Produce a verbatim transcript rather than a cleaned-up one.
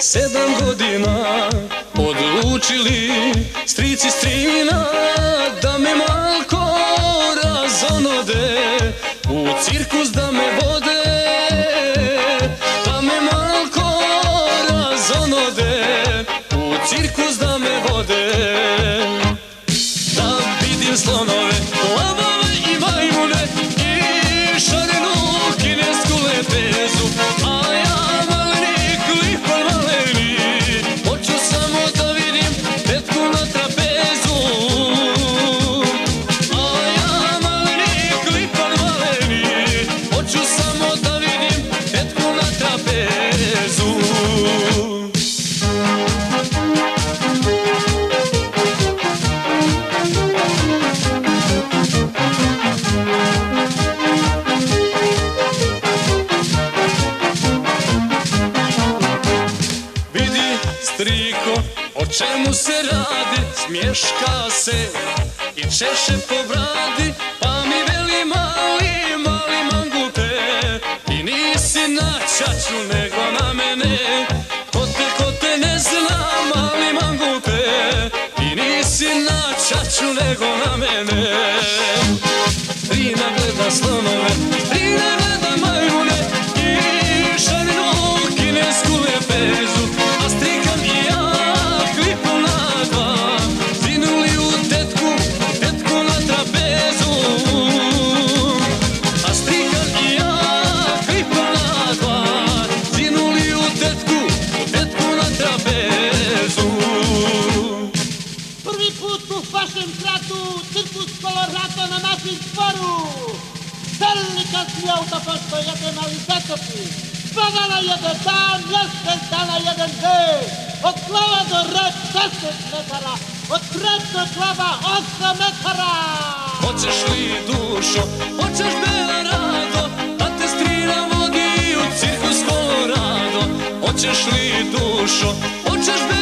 sedam godina odlučili strici strina da me malko razonode, u cirkus da me vode, da me malko razonode, u cirkus da me vode, da vidim slonove, lavove i majmune i šarenu kinesku lepezu, a ja čemu se radi, smješka se i češe po bradi, pa mi veli mali, mali mangupe, ti nisi na čaču nego na mene, ko te, ko te ne zna, mali mangupe, ti nisi na čaču nego na mene. Trina gleda slonove, trina gleda majmune i šarenu kinesku lepezu, a strikam i ja auta pošto jedan, ali zatopi. Spadala jedan dan, mjesec dana jedan dej. Od glava do rep deset metara, od rep do glava osam metara. Hoćeš li dušo, hoćeš bela rado, da te strina vodi u cirkus Colorado. Hoćeš li dušo, hoćeš bela rado,